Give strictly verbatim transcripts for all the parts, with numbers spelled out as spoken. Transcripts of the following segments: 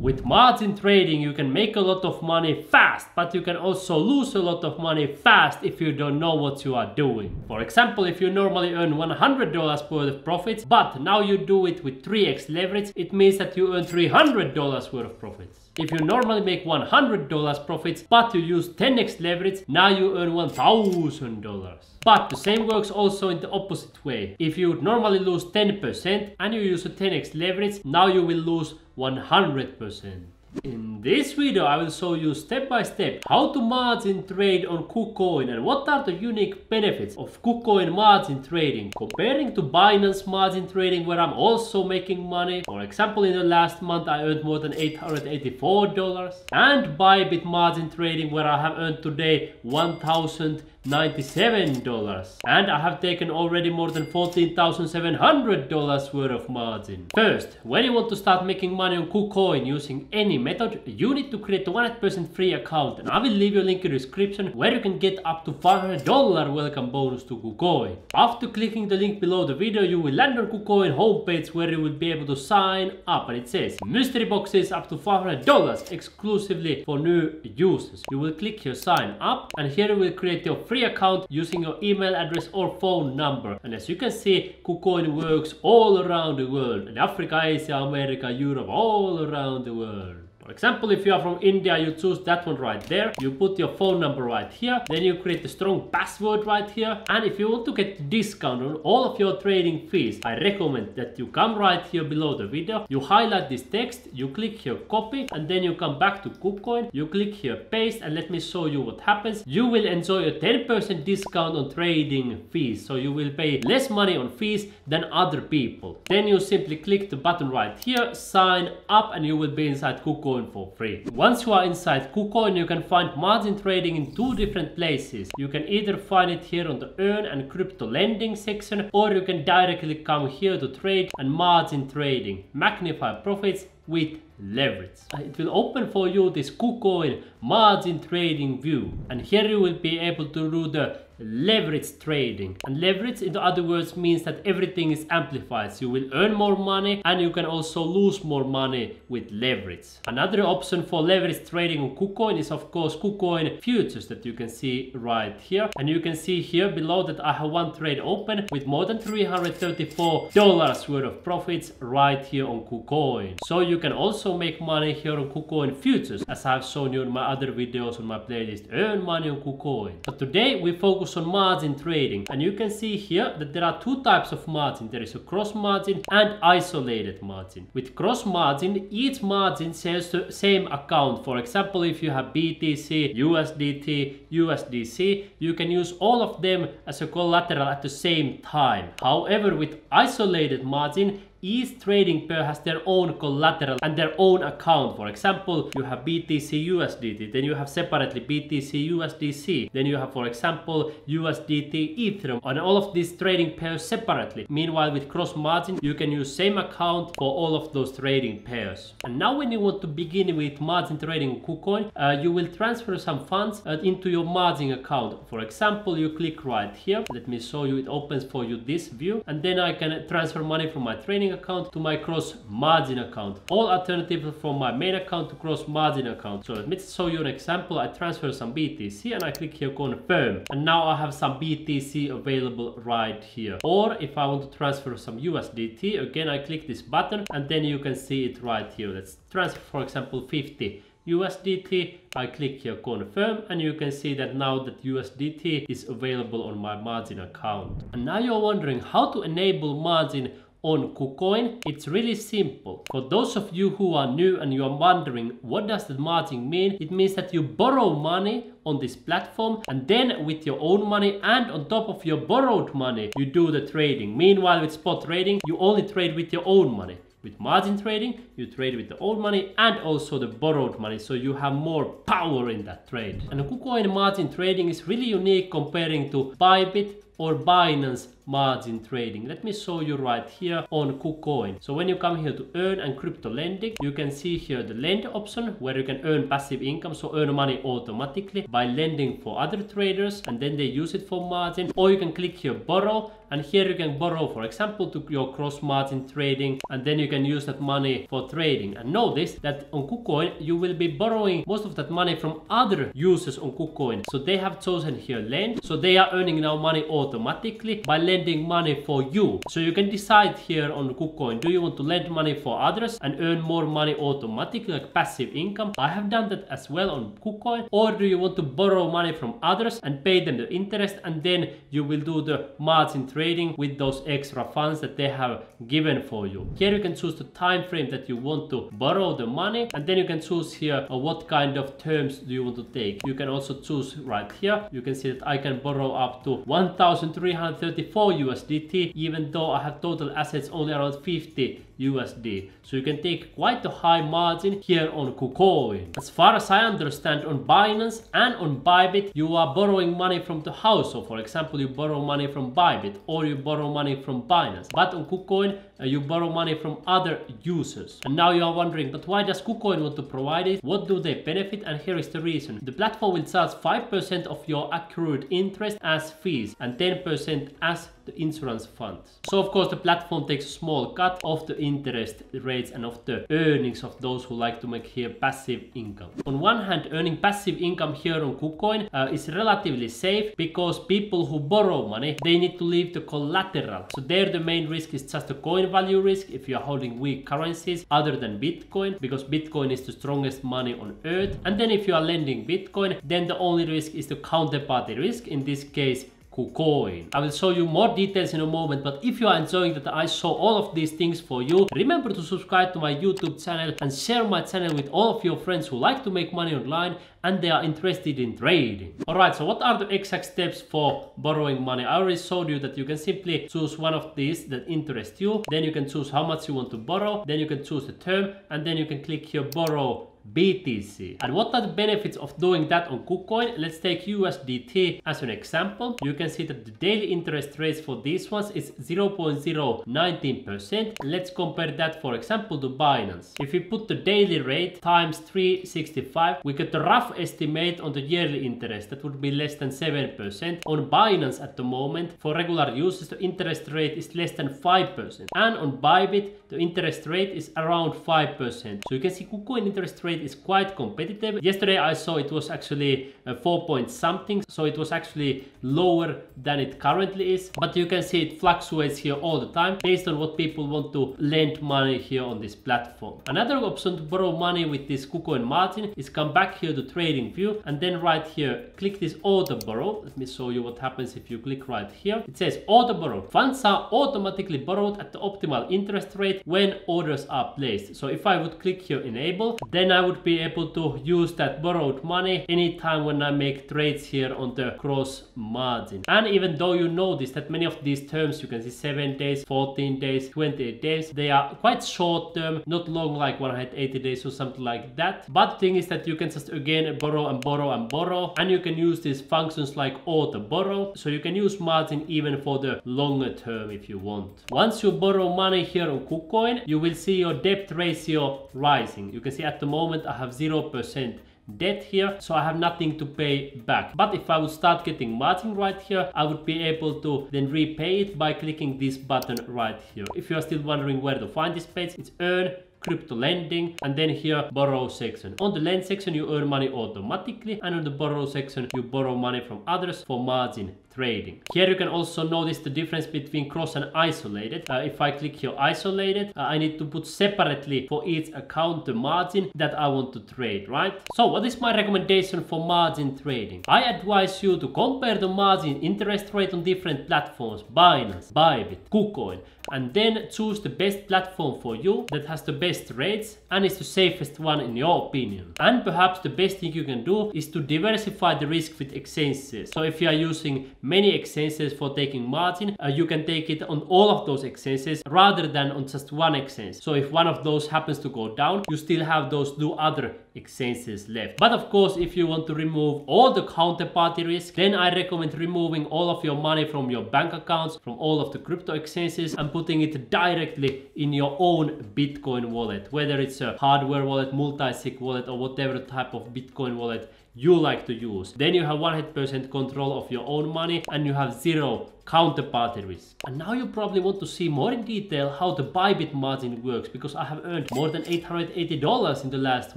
With margin trading, you can make a lot of money fast, but you can also lose a lot of money fast if you don't know what you are doing. For example, if you normally earn one hundred dollars worth of profits, but now you do it with three X leverage, it means that you earn three hundred dollars worth of profits. If you normally make one hundred dollars profits, but you use ten X leverage, now you earn one thousand dollars. But the same works also in the opposite way. If you would normally lose ten percent and you use a ten X leverage, now you will lose one hundred percent. In this video, I will show you step by step how to margin trade on KuCoin and what are the unique benefits of KuCoin margin trading comparing to Binance margin trading, where I'm also making money. For example, in the last month I earned more than eight hundred eighty-four dollars, and Bybit margin trading, where I have earned today one thousand ninety-seven dollars, and I have taken already more than fourteen thousand seven hundred dollars worth of margin. First, when you want to start making money on KuCoin using any method, you need to create a one hundred percent free account, and I will leave you a link in the description where you can get up to five hundred dollars welcome bonus to KuCoin. After clicking the link below the video, you will land on KuCoin homepage, where you will be able to sign up, and it says mystery boxes up to five hundred dollars exclusively for new users. You will click here sign up, and here you will create your free account using your email address or phone number. And as you can see, KuCoin works all around the world, in Africa, Asia, America, Europe, all around the world. For example, if you are from India, you choose that one right there, you put your phone number right here, then you create a strong password right here. And if you want to get a discount on all of your trading fees, I recommend that you come right here below the video, you highlight this text, you click here copy, and then you come back to KuCoin, you click here paste, and let me show you what happens. You will enjoy a ten percent discount on trading fees, so you will pay less money on fees than other people. Then you simply click the button right here, sign up, and you will be inside KuCoin for free. Once you are inside KuCoin, you can find margin trading in two different places. You can either find it here on the earn and crypto lending section, or you can directly come here to trade and margin trading, magnify profits with leverage. It will open for you this KuCoin margin trading view, and here you will be able to do the leverage trading. And leverage, in other words, means that everything is amplified. You will earn more money, and you can also lose more money with leverage. Another option for leverage trading on KuCoin is, of course, KuCoin futures that you can see right here. And you can see here below that I have one trade open with more than three hundred thirty-four dollars worth of profits right here on KuCoin. So you can also make money here on KuCoin futures, as I've shown you in my other videos on my playlist Earn Money on KuCoin. But today we focus on margin trading, and you can see here that there are two types of margin. There is a cross margin and isolated margin. With cross margin, each margin shares the same account. For example, if you have B T C, U S D T, U S D C, you can use all of them as a collateral at the same time. However, with isolated margin, each trading pair has their own collateral and their own account. For example, you have B T C U S D T, then you have separately B T C U S D C, then you have, for example, U S D T Ethereum, and all of these trading pairs separately. Meanwhile, with cross margin, you can use same account for all of those trading pairs. And now when you want to begin with margin trading on KuCoin, uh, you will transfer some funds uh, into your margin account. For example, you click right here, let me show you, it opens for you this view, and then I can transfer money from my trading account to my cross margin account, all alternatives from my main account to cross margin account. So let me show you an example. I transfer some B T C and I click here confirm, and now I have some B T C available right here. Or if I want to transfer some U S D T, again I click this button, and then you can see it right here. Let's transfer, for example, fifty U S D T. I click here confirm, and you can see that now that U S D T is available on my margin account. And now you're wondering how to enable margin on KuCoin. It's really simple. For those of you who are new and you are wondering what does the margin mean, it means that you borrow money on this platform, and then with your own money and on top of your borrowed money you do the trading. Meanwhile, with spot trading you only trade with your own money. With margin trading, you trade with the old money and also the borrowed money, so you have more power in that trade. And KuCoin margin trading is really unique comparing to Bybit or Binance margin trading. Let me show you right here on KuCoin. So when you come here to earn and crypto lending, you can see here the lend option where you can earn passive income, so earn money automatically by lending for other traders and then they use it for margin. Or you can click here borrow, and here you can borrow for example to your cross margin trading, and then you can use that money for trading. And notice that on KuCoin you will be borrowing most of that money from other users on KuCoin, so they have chosen here lend, so they are earning now money automatically by lending money for you. So you can decide here on KuCoin, do you want to lend money for others and earn more money automatically like passive income? I have done that as well on KuCoin. Or do you want to borrow money from others and pay them the interest, and then you will do the margin trading with those extra funds that they have given for you? Here you can choose the time frame that you want to borrow the money, and then you can choose here what kind of terms do you want to take. You can also choose right here, you can see that I can borrow up to one thousand three hundred thirty-four U S D T even though I have total assets only around fifty U S D. So you can take quite a high margin here on KuCoin. As far as I understand, on Binance and on Bybit you are borrowing money from the house. So for example you borrow money from Bybit or you borrow money from Binance, but on KuCoin uh, you borrow money from other users. And now you are wondering, but why does KuCoin want to provide it? What do they benefit? And here is the reason. The platform will charge five percent of your accrued interest as fees and ten percent as the insurance funds. So of course the platform takes a small cut of the interest rates and of the earnings of those who like to make here passive income. On one hand, earning passive income here on KuCoin uh, is relatively safe because people who borrow money, they need to leave the collateral. So there the main risk is just the coin value risk if you are holding weak currencies other than Bitcoin, because Bitcoin is the strongest money on earth. And then if you are lending Bitcoin, then the only risk is the counterparty risk, in this case KuCoin. I will show you more details in a moment, but if you are enjoying that I show all of these things for you, remember to subscribe to my YouTube channel and share my channel with all of your friends who like to make money online and they are interested in trading. Alright, so what are the exact steps for borrowing money? I already showed you that you can simply choose one of these that interests you, then you can choose how much you want to borrow, then you can choose the term, and then you can click here borrow B T C. And what are the benefits of doing that on KuCoin? Let's take U S D T as an example. You can see that the daily interest rates for these ones is zero point zero one nine percent. Let's compare that for example to Binance. If we put the daily rate times three sixty-five, we get a rough estimate on the yearly interest that would be less than seven percent. On Binance at the moment for regular users the interest rate is less than five percent, and on Bybit the interest rate is around five percent. So you can see KuCoin interest rate is quite competitive. Yesterday I saw it was actually uh, four point something, so it was actually lower than it currently is, but you can see it fluctuates here all the time based on what people want to lend money here on this platform. Another option to borrow money with this KuCoin margin is come back here to trading view and then right here click this auto borrow. Let me show you what happens if you click right here. It says auto borrow. Funds are automatically borrowed at the optimal interest rate when orders are placed. So if I would click here enable, then I I would be able to use that borrowed money anytime when I make trades here on the cross margin. And even though you notice that many of these terms, you can see seven days, fourteen days, twenty-eight days, they are quite short term, not long like one hundred eighty days or something like that. But the thing is that you can just again borrow and borrow and borrow, and you can use these functions like auto borrow, so you can use margin even for the longer term if you want. Once you borrow money here on KuCoin, you will see your debt ratio rising. You can see at the moment I have zero percent debt here, so I have nothing to pay back. But if I would start getting margin right here, I would be able to then repay it by clicking this button right here. If you are still wondering where to find this page, it's earn crypto lending, and then here borrow section. On the lend section you earn money automatically, and on the borrow section you borrow money from others for margin trading. Here you can also notice the difference between cross and isolated. Uh, if I click here isolated, uh, I need to put separately for each account the margin that I want to trade, right? So what is my recommendation for margin trading? I advise you to compare the margin interest rate on different platforms, Binance, Bybit, KuCoin, and then choose the best platform for you that has the best rates and is the safest one in your opinion. And perhaps the best thing you can do is to diversify the risk with exchanges. So if you are using many exchanges for taking margin. Uh, you can take it on all of those exchanges rather than on just one exchange. So if one of those happens to go down, you still have those two other exchanges left. But of course, if you want to remove all the counterparty risk, then I recommend removing all of your money from your bank accounts, from all of the crypto exchanges, and putting it directly in your own Bitcoin wallet, whether it's a hardware wallet, multi-sig wallet, or whatever type of Bitcoin wallet you like to use. Then you have one hundred percent control of your own money and you have zero counterparty risk. And now you probably want to see more in detail how the Bybit margin works, because I have earned more than eight hundred eighty dollars in the last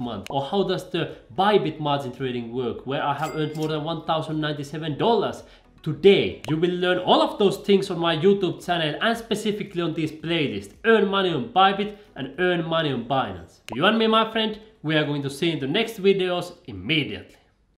month. Or how does the Bybit margin trading work, where I have earned more than one thousand ninety-seven dollars today. You will learn all of those things on my YouTube channel and specifically on this playlist, Earn Money on Bybit and Earn Money on Binance. You and me, my friend, we are going to see in the next videos immediately.